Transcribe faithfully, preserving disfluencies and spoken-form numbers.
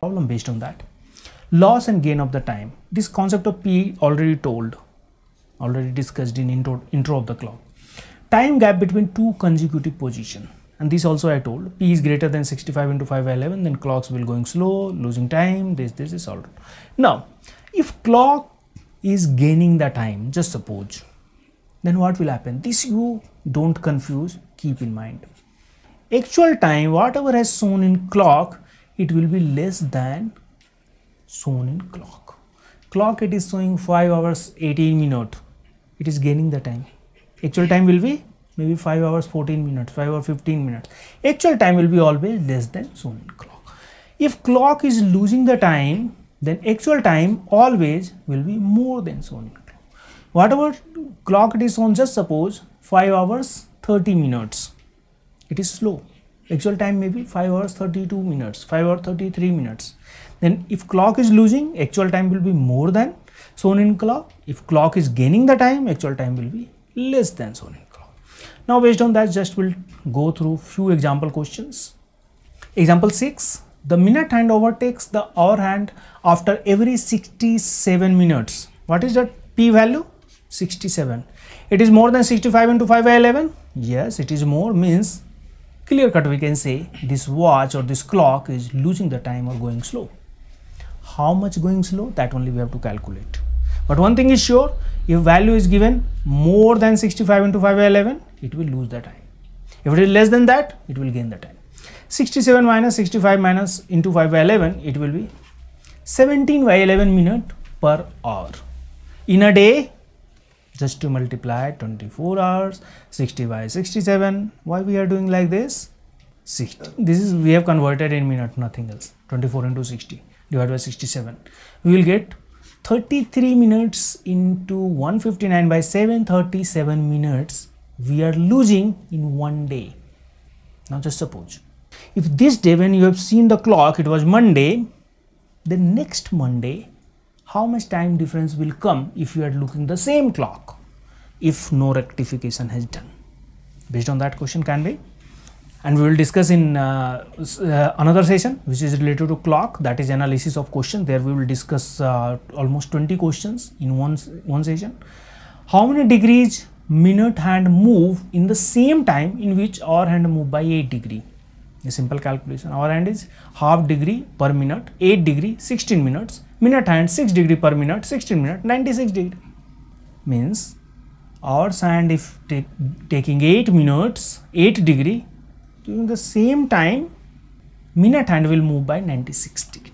problem based on that. Loss and gain of the time. This concept of P already told, already discussed in intro, intro of the clock. Time gap between two consecutive position. And this also I told, P is greater than sixty-five into five by eleven, then clocks will going slow, losing time, this, this is all right. Now, if clock is gaining the time, just suppose, then what will happen? This you don't confuse, keep in mind. Actual time, whatever has shown in clock, it will be less than shown in clock. Clock it is showing five hours eighteen minutes, it is gaining the time. Actual time will be maybe five hours fourteen minutes, five or fifteen minutes. Actual time will be always less than shown in clock. If clock is losing the time, then actual time always will be more than shown in clock. Whatever clock it is shown, just suppose five hours thirty minutes, it is slow. Actual time may be five hours thirty-two minutes, five hours thirty-three minutes. Then if clock is losing, actual time will be more than shown in clock. If clock is gaining the time, actual time will be less than shown in clock. Now based on that, just we'll go through few example questions. Example six, the minute hand overtakes the hour hand after every sixty-seven minutes. What is that P value? sixty-seven. It is more than sixty-five into five by eleven? Yes, it is more, means clear cut we can say this watch or this clock is losing the time or going slow. How much going slow, that only we have to calculate. But one thing is sure, if value is given more than sixty-five into five by eleven, it will lose the time. If it is less than that, it will gain the time. sixty-seven minus sixty-five minus into five by eleven, it will be seventeen by eleven minute per hour. In a day, just to multiply twenty-four hours, sixty by sixty-seven. Why we are doing like this? sixty. This is we have converted in minute, nothing else. twenty-four into sixty divided by sixty-seven. We will get thirty-three minutes into one fifty-nine by seven, thirty-seven minutes we are losing in one day. Now just suppose, if this day when you have seen the clock, it was Monday, then next Monday, how much time difference will come if you are looking the same clock, if no rectification has done? Based on that question can be, and we will discuss in uh, uh, another session which is related to clock, that is analysis of question. There we will discuss uh, almost twenty questions in one, one session. How many degrees minute hand move in the same time in which hour hand move by eight degree? A simple calculation, hour hand is half degree per minute, eight degree, sixteen minutes, minute hand six degree per minute, sixteen minutes, ninety-six degree. Means hour hand if take, taking eight minutes, eight degree, during the same time, minute hand will move by ninety-six degree.